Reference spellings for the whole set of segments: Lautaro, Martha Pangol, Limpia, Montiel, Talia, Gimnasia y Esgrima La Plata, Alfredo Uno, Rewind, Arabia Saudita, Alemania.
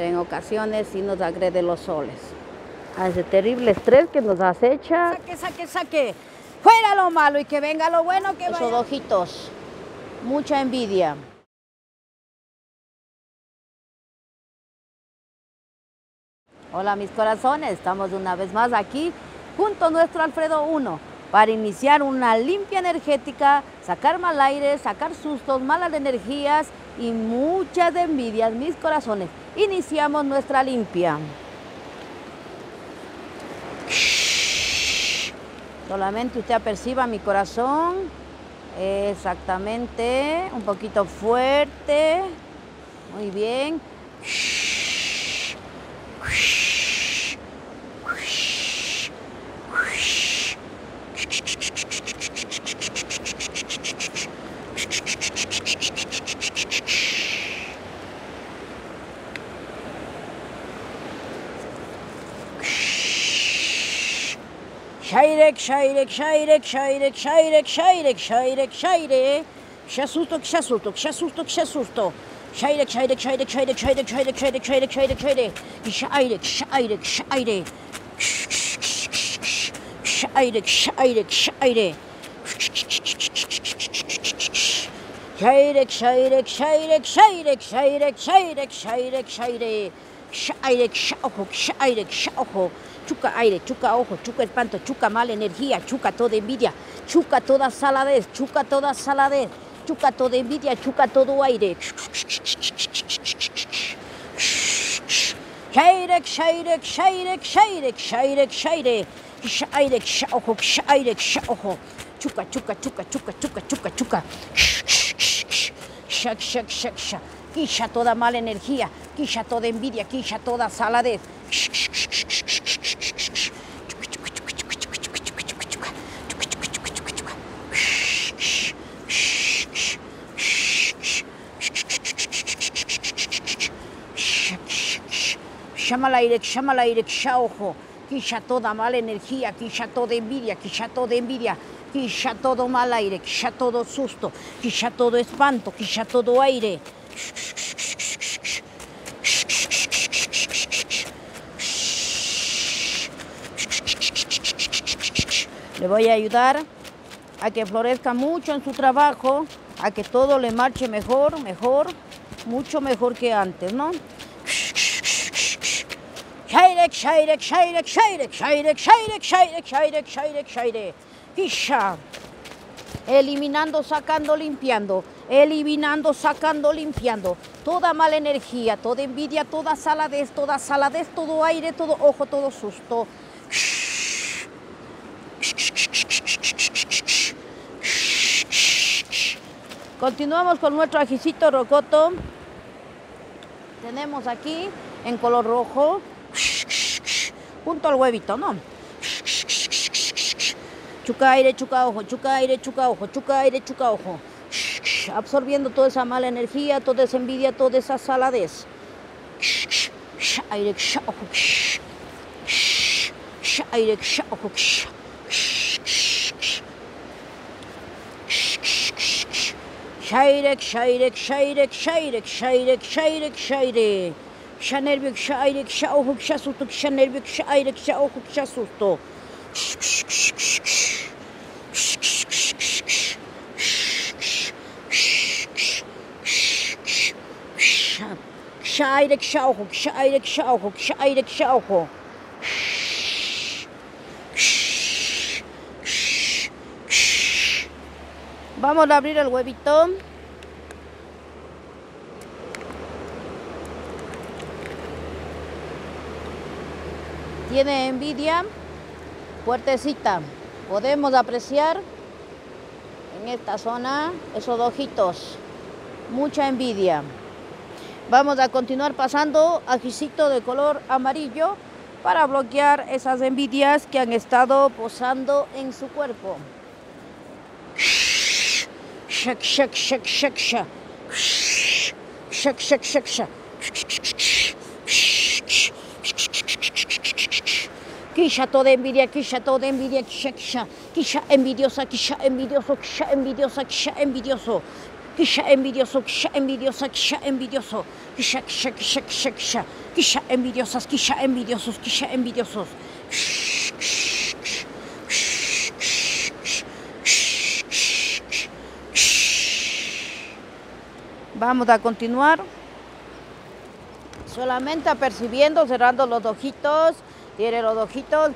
En ocasiones sí nos agrede los soles. A ese terrible estrés que nos acecha. Saque, saque, saque. Fuera lo malo y que venga lo bueno que vaya. Esos ojitos. Mucha envidia. Hola mis corazones, estamos una vez más aquí junto a nuestro Alfredo Uno para iniciar una limpia energética, sacar mal aire, sacar sustos, malas energías y muchas envidias, mis corazones. Iniciamos nuestra limpia. Solamente usted aperciba mi corazón, exactamente, un poquito fuerte, muy bien. Shairek, shairek, shairek, shairek, shairek, shairek, shairek, shairek. Se asustó, que se asustó, que se asustó, que se asustó. Shairek, shairek, shairek, shairek, shairek, shairek, shairek, shairek, shairek, shairek. Shairek, shairek, shairek. Shairek, shairek, shairek. Shairek, shairek, shairek, shairek, shairek, shairek, shairek, shairek. Shairek, shaojo, shairek, shaojo. Chuca aire, chuca ojo, chuca espanto, chuca mala energía, chuca toda envidia, chuca toda saladez, chuca toda saladez, chuca toda envidia, chuca todo aire. Shairek, shairek, shairek, shairek, shairek, shairek, shairek, shaojo, shairek, shaojo, chuca, chuca, chuca, chuca, chuca, chuca, chuca. Shak, shak, shak, shak. Quilla toda mala energía, quilla toda envidia, quilla toda saladez. Llama al aire, ya ojo, quilla toda mala energía, quilla toda envidia, quilla toda envidia, quilla todo mal aire, quilla todo susto, quilla todo espanto, quilla todo aire. Le voy a ayudar a que florezca mucho en su trabajo, a que todo le marche mejor, mejor, mucho mejor que antes, ¿no? Shairek, shairek, shairek, shairek, shairek, shairek, shairek, shairek, shairek, shairek. Quilla. Eliminando, sacando, limpiando. Eliminando, sacando, limpiando. Toda mala energía, toda envidia, toda saladez, todo aire, todo ojo, todo susto. Continuamos con nuestro ajicito rocoto. Tenemos aquí en color rojo, junto al huevito, ¿no? Chuca aire, chuca ojo, chuca aire, chuca ojo, chuca aire, chuca ojo. Absorbiendo toda esa mala energía, toda esa envidia, toda esa saladez. Aire, ojo. Aire, ojo. Shairek, shairek, shairek, shairek, shairek, shairek, shairek. Shanervik, shairek, shaohuk, shasutuk, shanervik, shairek, shaohuk, shasuto. Shairek, shaohuk, shairek, shaohuk, shairek, shaohuk. Vamos a abrir el huevito. Tiene envidia, fuertecita. Podemos apreciar en esta zona esos ojitos. Mucha envidia. Vamos a continuar pasando ajicito de color amarillo para bloquear esas envidias que han estado posando en su cuerpo. Shak, shak, shak, shak, shak. Shak, shak, shak, shak. Quilla toda envidia, quilla toda envidia, quilla, quilla envidiosa, quilla envidioso, quilla envidiosa, quilla envidioso. quilla envidiosos. Vamos a continuar. Solamente apercibiendo, cerrando los ojitos. Tiene los ojitos.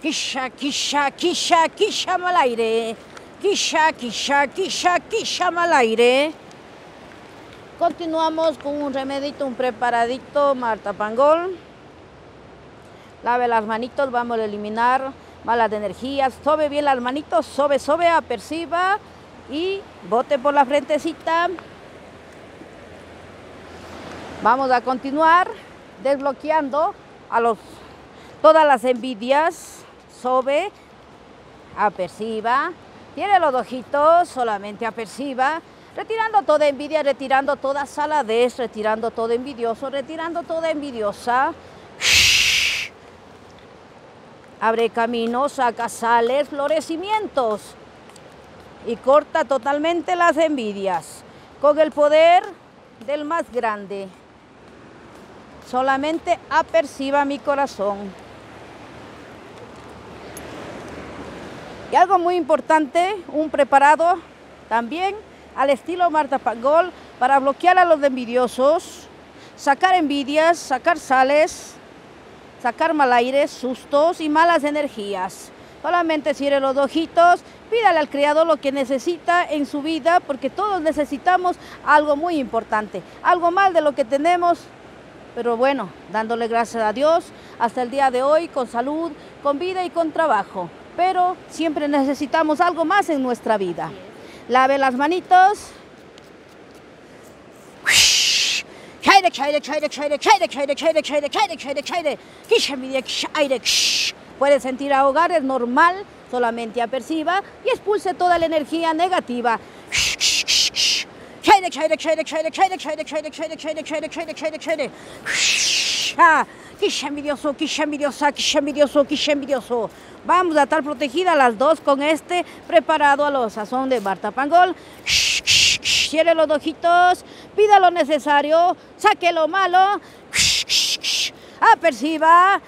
Quilla mal aire. Continuamos con un remedito, un preparadito, Martha Pangol. Lave las manitos, vamos a eliminar malas energías. Sobe bien las manitos, sobe, aperciba y bote por la frentecita. Vamos a continuar desbloqueando a todas las envidias. Sobe, aperciba, tiene los ojitos, solamente aperciba, retirando toda envidia, retirando toda saladez, retirando todo envidioso, retirando toda envidiosa. Shhh. Abre caminos, saca sales, florecimientos y corta totalmente las envidias con el poder del más grande. Solamente aperciba mi corazón. Y algo muy importante, un preparado también al estilo Martha Pangol para bloquear a los envidiosos, sacar envidias, sacar sales, sacar mal aire, sustos y malas energías. Solamente cierre los ojitos, pídale al Creador lo que necesita en su vida, porque todos necesitamos algo muy importante, algo más de lo que tenemos. Pero bueno, dándole gracias a Dios hasta el día de hoy, con salud, con vida y con trabajo. Pero siempre necesitamos algo más en nuestra vida. Lave las manitos. Puedes sentir ahogar, es normal, solamente aperciba y expulse toda la energía negativa. Quilla envidioso. Vamos a estar protegidas las dos con este preparado a la sazón de Martha Pangol. Cierre los ojitos, pida lo necesario, saque lo malo, aperciba.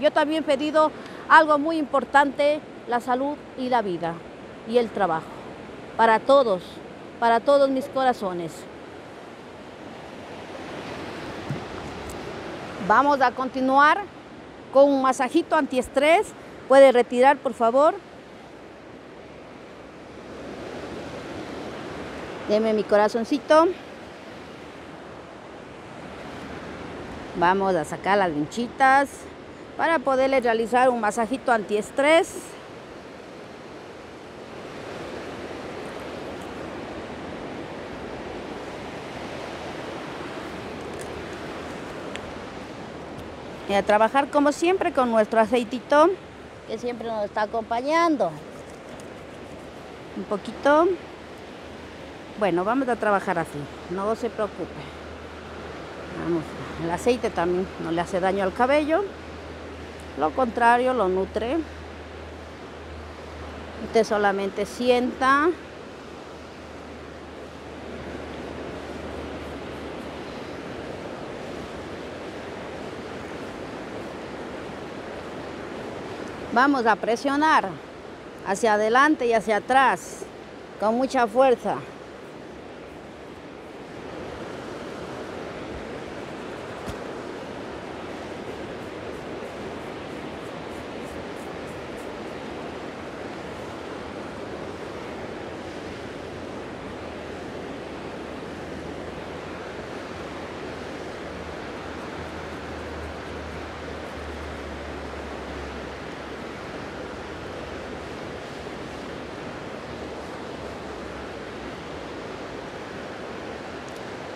Yo también he pedido algo muy importante, la salud y la vida y el trabajo. Para todos mis corazones. Vamos a continuar con un masajito antiestrés. Puede retirar, por favor. Deme mi corazoncito. Vamos a sacar las vinchitas para poderle realizar un masajito antiestrés. Y a trabajar como siempre con nuestro aceitito que siempre nos está acompañando. Un poquito. Bueno, vamos a trabajar así, no se preocupe. Vamos, el aceite también no le hace daño al cabello. Lo contrario, lo nutre. Usted solamente sienta. Vamos a presionar hacia adelante y hacia atrás con mucha fuerza.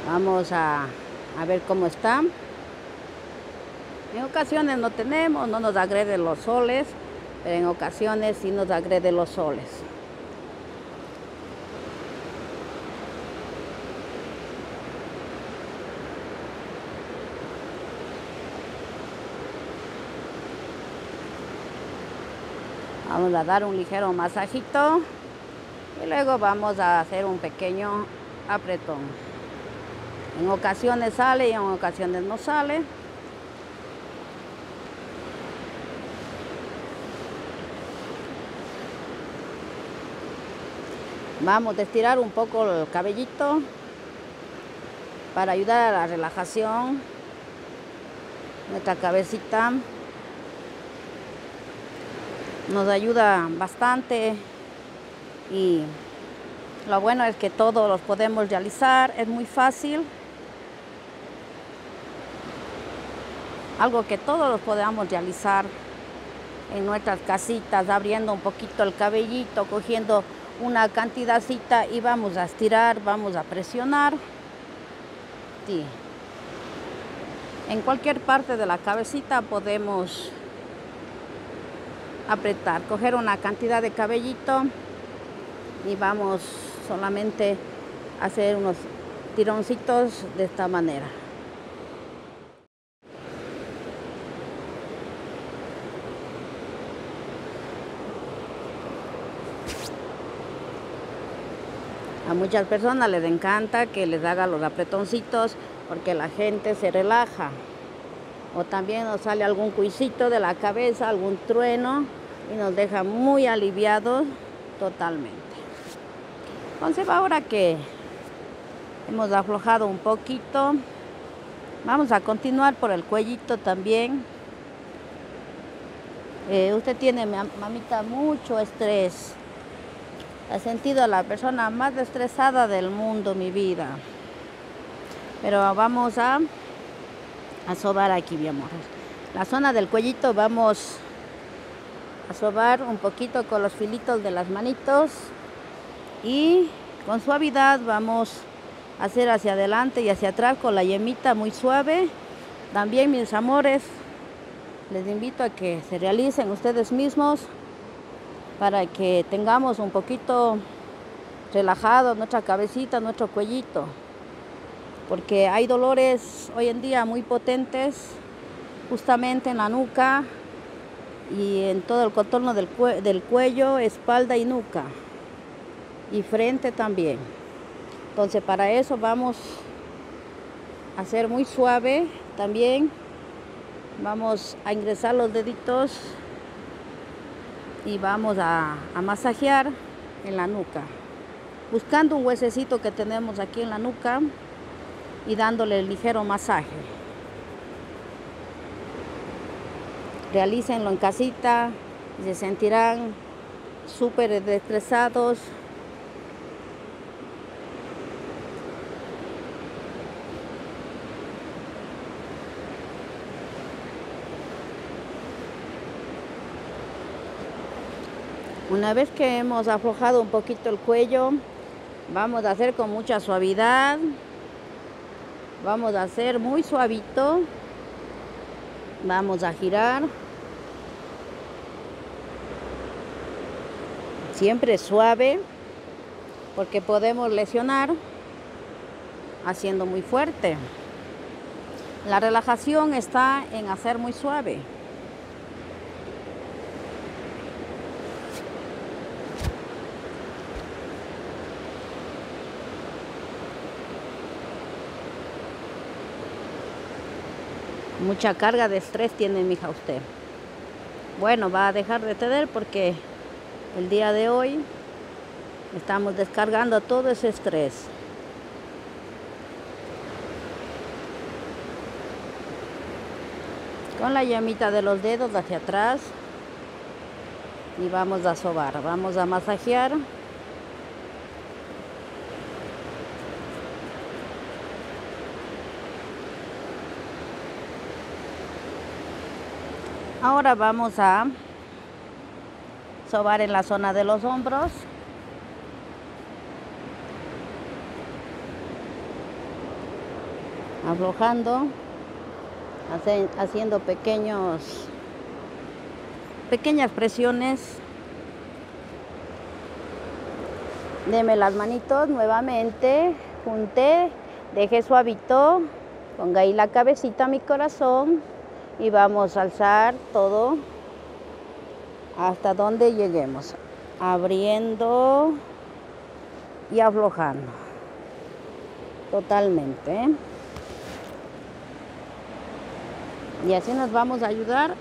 Vamos a ver cómo está. En ocasiones no tenemos, no nos agreden los soles, pero en ocasiones sí nos agreden los soles. Vamos a dar un ligero masajito y luego vamos a hacer un pequeño apretón. En ocasiones sale y en ocasiones no sale. Vamos a estirar un poco el cabellito para ayudar a la relajación. Nuestra cabecita nos ayuda bastante y lo bueno es que todos los podemos realizar, es muy fácil. Algo que todos los podamos realizar en nuestras casitas, abriendo un poquito el cabellito, cogiendo una cantidadcita y vamos a estirar, vamos a presionar. Sí. En cualquier parte de la cabecita podemos apretar, coger una cantidad de cabellito y vamos solamente a hacer unos tironcitos de esta manera. A muchas personas les encanta que les haga los apretoncitos porque la gente se relaja. O también nos sale algún cuisito de la cabeza, algún trueno y nos deja muy aliviados totalmente. Entonces ahora que hemos aflojado un poquito, vamos a continuar por el cuellito también. Usted tiene, mamita, mucho estrés. Ha sentido a la persona más estresada del mundo, mi vida. Pero vamos a sobar aquí, mi amor. La zona del cuellito vamos a sobar un poquito con los filitos de las manitos y con suavidad vamos a hacer hacia adelante y hacia atrás con la yemita muy suave. También, mis amores, les invito a que se realicen ustedes mismos para que tengamos un poquito relajado nuestra cabecita, nuestro cuellito, porque hay dolores hoy en día muy potentes justamente en la nuca y en todo el contorno del cuello, espalda y nuca y frente también. Entonces para eso vamos a ser muy suave. También vamos a ingresar los deditos y vamos a masajear en la nuca, buscando un huesecito que tenemos aquí en la nuca y dándole el ligero masaje. Realícenlo en casita, se sentirán súper estresados. Una vez que hemos aflojado un poquito el cuello, vamos a hacer con mucha suavidad. Vamos a hacer muy suavito. Vamos a girar. Siempre suave, porque podemos lesionar haciendo muy fuerte. La relajación está en hacer muy suave. Mucha carga de estrés tiene mi hija usted. Bueno, va a dejar de tener porque el día de hoy estamos descargando todo ese estrés. Con la llamita de los dedos hacia atrás y vamos a sobar, vamos a masajear. Ahora vamos a sobar en la zona de los hombros. Aflojando, haciendo pequeñas presiones. Deme las manitos nuevamente, junté, dejé suavito, ponga ahí la cabecita a mi corazón. Y vamos a alzar todo hasta donde lleguemos, abriendo y aflojando totalmente, ¿eh? Y así nos vamos a ayudar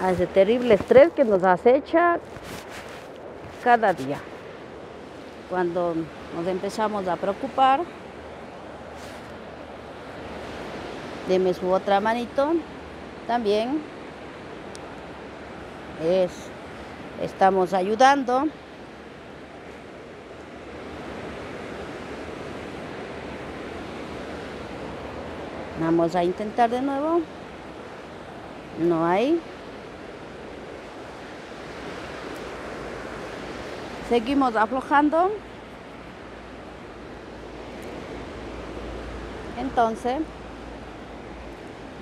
a ese terrible estrés que nos acecha cada día. Cuando nos empezamos a preocupar, deme su otra manito, también estamos ayudando. Vamos a intentar de nuevo. No hay. Seguimos aflojando. Entonces,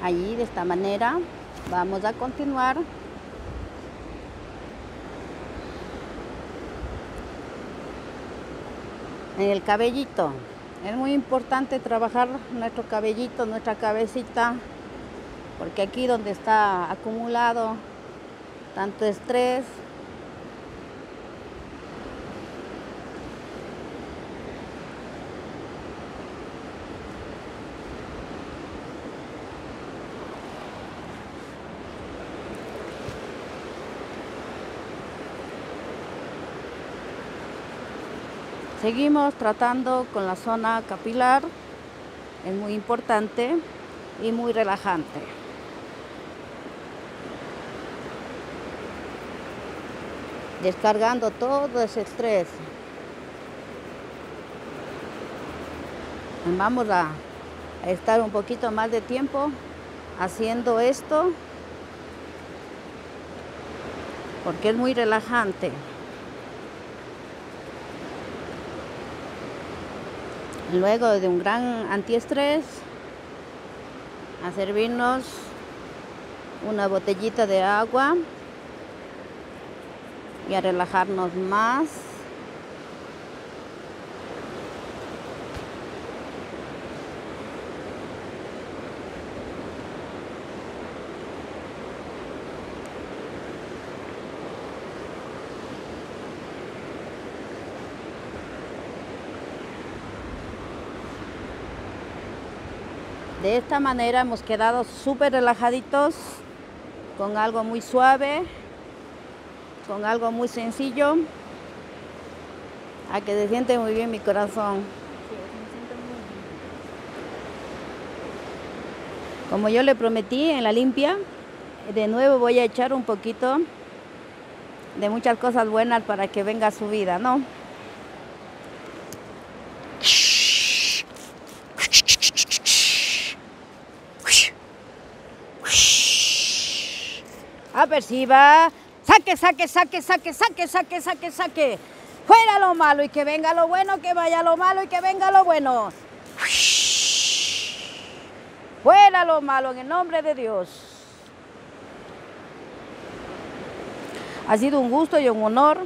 allí de esta manera vamos a continuar. En el cabellito. Es muy importante trabajar nuestro cabellito, nuestra cabecita, porque aquí donde está acumulado tanto estrés, seguimos tratando con la zona capilar, es muy importante y muy relajante. Descargando todo ese estrés. Vamos a estar un poquito más de tiempo haciendo esto, porque es muy relajante. Luego de un gran antiestrés, a servirnos una botellita de agua y a relajarnos más. De esta manera hemos quedado súper relajaditos, con algo muy suave, con algo muy sencillo. A que se siente muy bien mi corazón. Sí, me siento muy bien. Como yo le prometí en la limpia, de nuevo voy a echar un poquito de muchas cosas buenas para que venga su vida, ¿no? Aperciba, saque, saque, saque, saque, saque, saque, saque, saque. Fuera lo malo y que venga lo bueno, que vaya lo malo y que venga lo bueno. Fuera lo malo en el nombre de Dios. Ha sido un gusto y un honor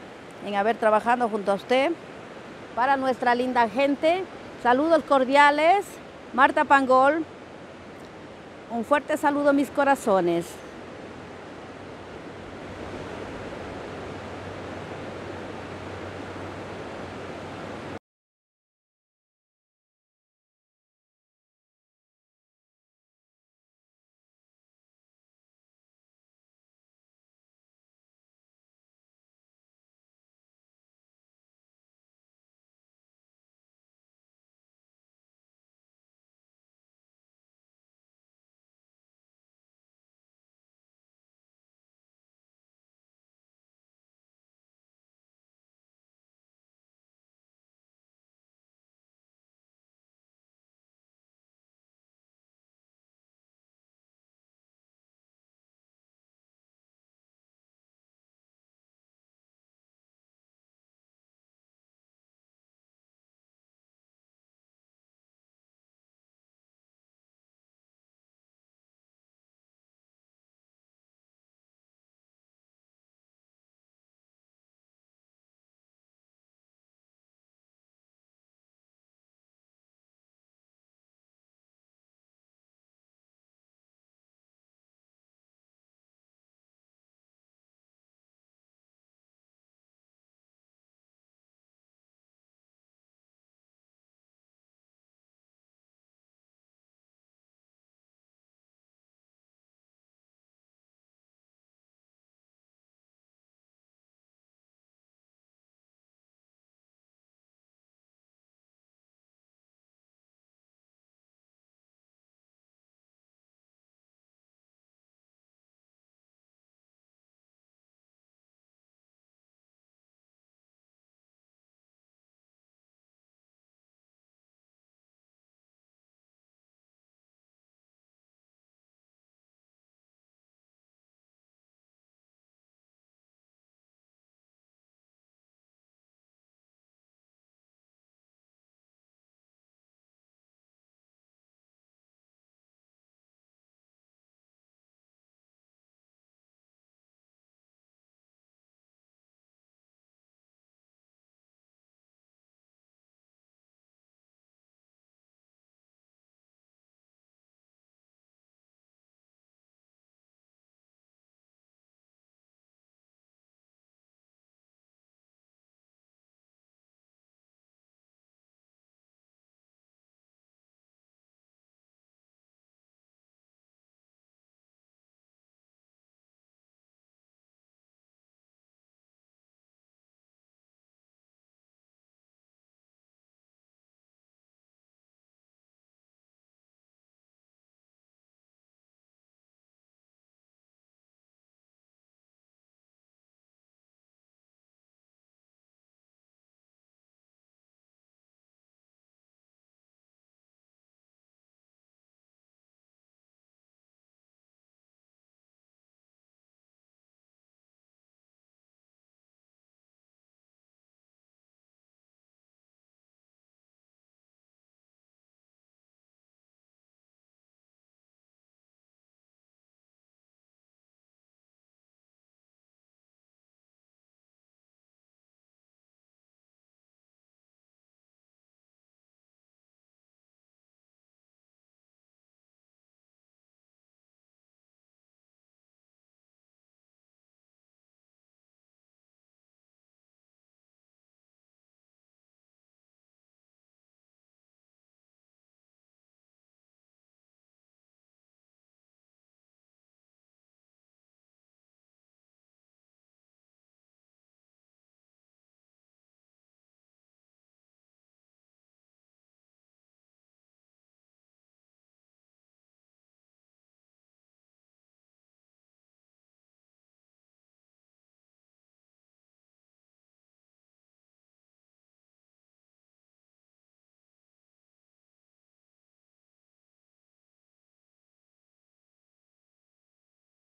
en haber trabajado junto a usted. Para nuestra linda gente, saludos cordiales. Martha Pangol, un fuerte saludo a mis corazones.